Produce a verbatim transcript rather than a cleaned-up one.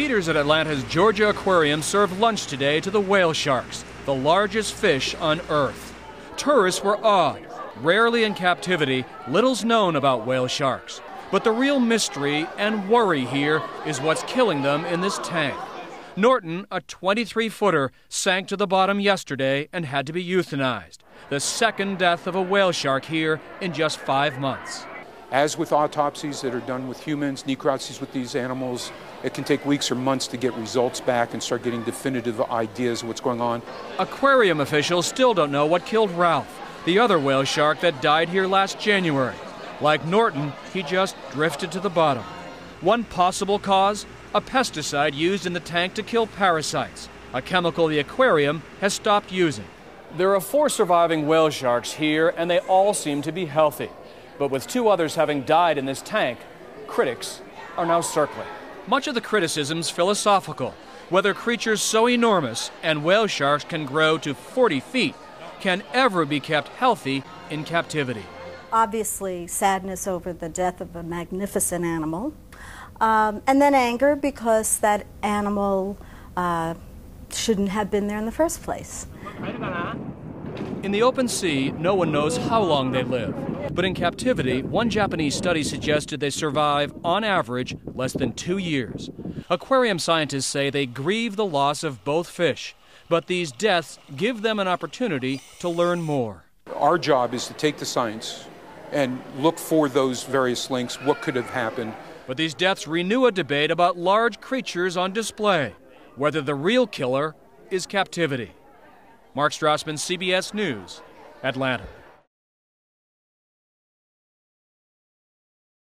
Feeders at Atlanta's Georgia Aquarium served lunch today to the whale sharks, the largest fish on Earth. Tourists were awed. Rarely in captivity, little's known about whale sharks. But the real mystery and worry here is what's killing them in this tank. Norton, a twenty-three footer, sank to the bottom yesterday and had to be euthanized. The second death of a whale shark here in just five months. As with autopsies that are done with humans, necropsies with these animals, it can take weeks or months to get results back and start getting definitive ideas of what's going on. Aquarium officials still don't know what killed Ralph, the other whale shark that died here last January. Like Norton, he just drifted to the bottom. One possible cause, a pesticide used in the tank to kill parasites, a chemical the aquarium has stopped using. There are four surviving whale sharks here, and they all seem to be healthy. But with two others having died in this tank, critics are now circling. Much of the criticism's philosophical, whether creatures so enormous and whale sharks can grow to forty feet can ever be kept healthy in captivity. Obviously, sadness over the death of a magnificent animal, um, and then anger because that animal uh, shouldn't have been there in the first place. In the open sea, no one knows how long they live. But in captivity, one Japanese study suggested they survive, on average, less than two years. Aquarium scientists say they grieve the loss of both fish, but these deaths give them an opportunity to learn more. Our job is to take the science and look for those various links, what could have happened. But these deaths renew a debate about large creatures on display, whether the real killer is captivity. Mark Strassmann, C B S News, Atlanta.